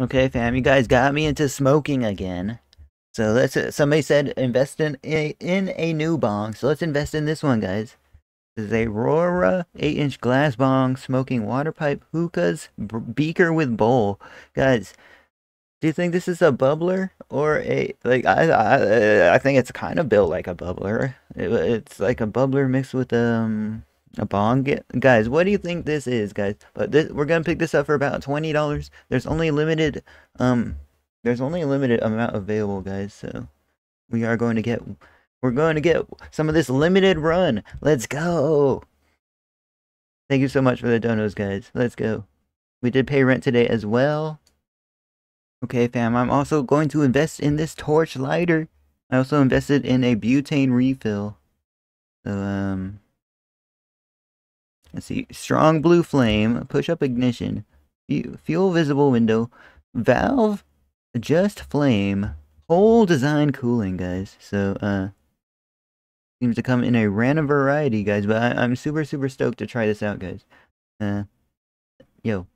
Okay, fam, you guys got me into smoking again. So let's, somebody said invest in a new bong. So let's invest in this one, guys. This is a Aurora 8-inch glass bong, smoking water pipe, hookahs, beaker with bowl. Guys, do you think this is a bubbler or a, like, I think it's kind of built like a bubbler. It's like a bubbler mixed with a bong. Guys, what do you think this is, guys? But this, we're gonna pick this up for about $20. There's only a limited amount available, guys, so we're going to get some of this limited run. Let's go. Thank you so much for the donos, guys. Let's go. We did pay rent today as well. Okay, fam, I'm also going to invest in this torch lighter. I also invested in a butane refill. So, let's see. Strong blue flame, push up ignition, fuel visible window, valve, adjust flame, whole design cooling, guys. So, seems to come in a random variety, guys, but I'm super stoked to try this out, guys. Yo.